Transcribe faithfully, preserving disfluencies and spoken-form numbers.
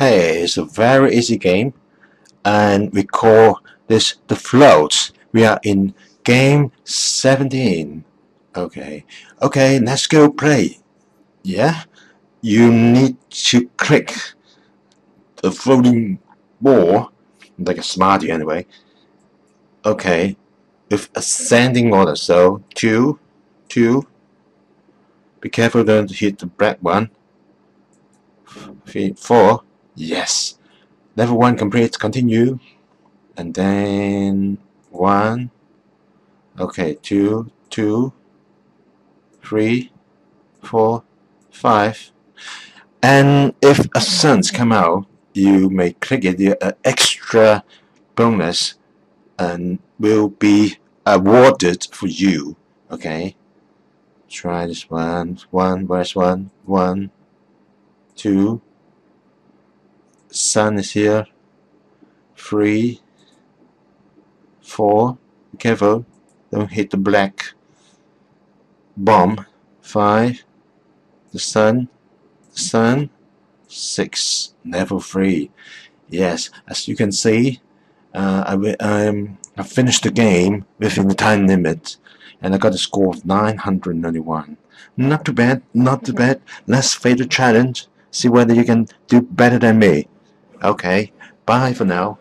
Hey, it's a very easy game, and we call this the floats. We are in game seventeen. Okay, okay, let's go play. Yeah, you need to click the floating ball, like a smarty anyway. Okay, with ascending order, so two, two. Be careful don't hit the black one. Three, four. Yes. Level one complete. Continue, and then one. Okay, two, two, three, four, five. And if a sun's come out, you may click it. An uh, extra bonus and will be awarded for you. Okay. Try this one, one, where's one, one, two, sun is here, three, four, careful, don't hit the black bomb, five, the sun, the sun, six, level three. Yes, as you can see, uh, I will, um, I finished the game within the time limit, and I got a score of nine hundred ninety-one. Not too bad, not too bad. Let's face the challenge, see whether you can do better than me. Okay, bye for now.